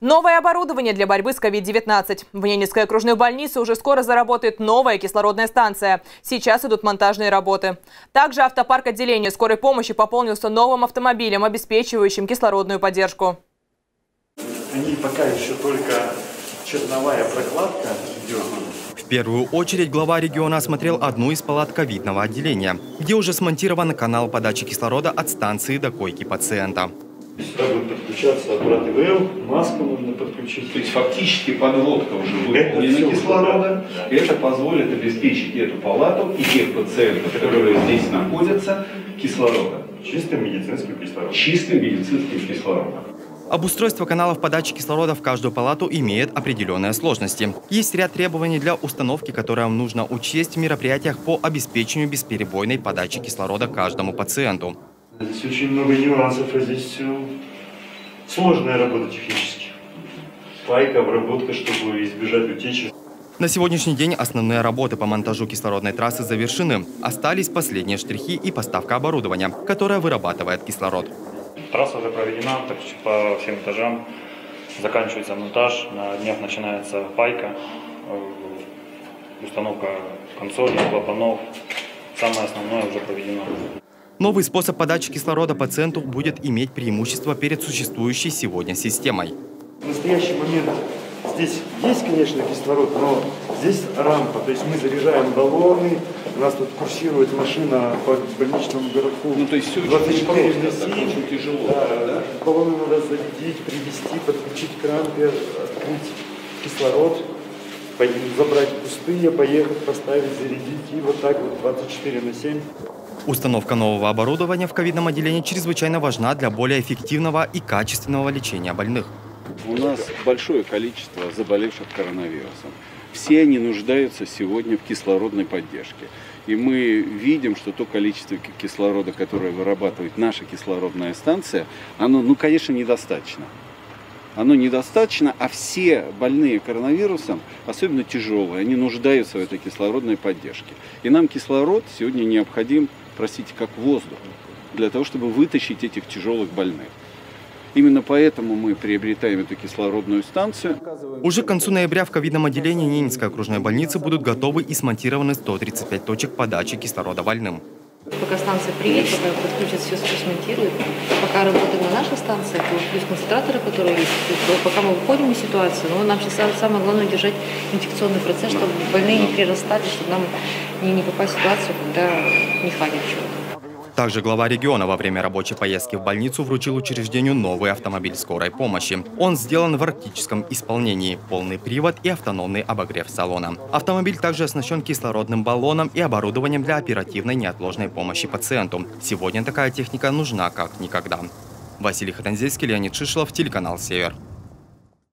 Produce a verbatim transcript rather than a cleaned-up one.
Новое оборудование для борьбы с ковид девятнадцать. В Ненецкой окружной больнице уже скоро заработает новая кислородная станция. Сейчас идут монтажные работы. Также автопарк отделения скорой помощи пополнился новым автомобилем, обеспечивающим кислородную поддержку. Они пока еще только черновая прокладка идет. В первую очередь глава региона осмотрел одну из палат ковидного отделения, где уже смонтирован канал подачи кислорода от станции до койки пациента. Сюда будет подключаться аппарат ИВЛ, маску нужно подключить. То есть фактически подводка уже выполнена кислорода. Да. Это позволит обеспечить эту палату и тех пациентов, которые здесь находятся, кислородом. Чистым медицинским кислородом. Чистым медицинским кислородом. Обустройство каналов подачи кислорода в каждую палату имеет определенные сложности. Есть ряд требований для установки, которые нужно учесть в мероприятиях по обеспечению бесперебойной подачи кислорода каждому пациенту. Здесь очень много нюансов, и здесь сложная работа технически. Пайка, обработка, чтобы избежать утечек. На сегодняшний день основные работы по монтажу кислородной трассы завершены. Остались последние штрихи и поставка оборудования, которое вырабатывает кислород. Трасса уже проведена по всем этажам. Заканчивается монтаж, на днях начинается пайка, установка консолей, клапанов. Самое основное уже проведено. Новый способ подачи кислорода пациенту будет иметь преимущество перед существующей сегодня системой. В настоящий момент здесь есть, конечно, кислород, но здесь рампа. То есть мы заряжаем баллоны, у нас тут курсирует машина по больничному городку. Ну, то есть все очень сложно, так, очень тяжело. Да, да? Баллоны надо зарядить, привести, подключить к рампе, открыть кислород, забрать пустые, поехать, поставить, зарядить. И вот так вот двадцать четыре на семь. Установка нового оборудования в ковидном отделении чрезвычайно важна для более эффективного и качественного лечения больных. У нас большое количество заболевших коронавирусом. Все они нуждаются сегодня в кислородной поддержке. И мы видим, что то количество кислорода, которое вырабатывает наша кислородная станция, оно, ну, конечно, недостаточно. Оно недостаточно, а все больные коронавирусом, особенно тяжелые, они нуждаются в этой кислородной поддержке. И нам кислород сегодня необходим, простите, как воздух, для того, чтобы вытащить этих тяжелых больных. Именно поэтому мы приобретаем эту кислородную станцию. Уже к концу ноября в ковидном отделении Ненецкой окружной больницы будут готовы и смонтированы сто тридцать пять точек подачи кислорода больным. Пока станция приедет, пока подключат, все, все смонтируют. Пока работает на нашей станции, плюс концентраторы, которые есть, пока мы выходим из ситуации, но нам сейчас самое главное держать инфекционный процесс, чтобы больные не прирастали, чтобы нам не, не попасть в ситуацию, когда не хватит чего-то. Также глава региона во время рабочей поездки в больницу вручил учреждению новый автомобиль скорой помощи. Он сделан в арктическом исполнении, полный привод и автономный обогрев салона. Автомобиль также оснащен кислородным баллоном и оборудованием для оперативной неотложной помощи пациенту. Сегодня такая техника нужна как никогда. Василий Хатанзейский, Леонид Шишлов, телеканал Север.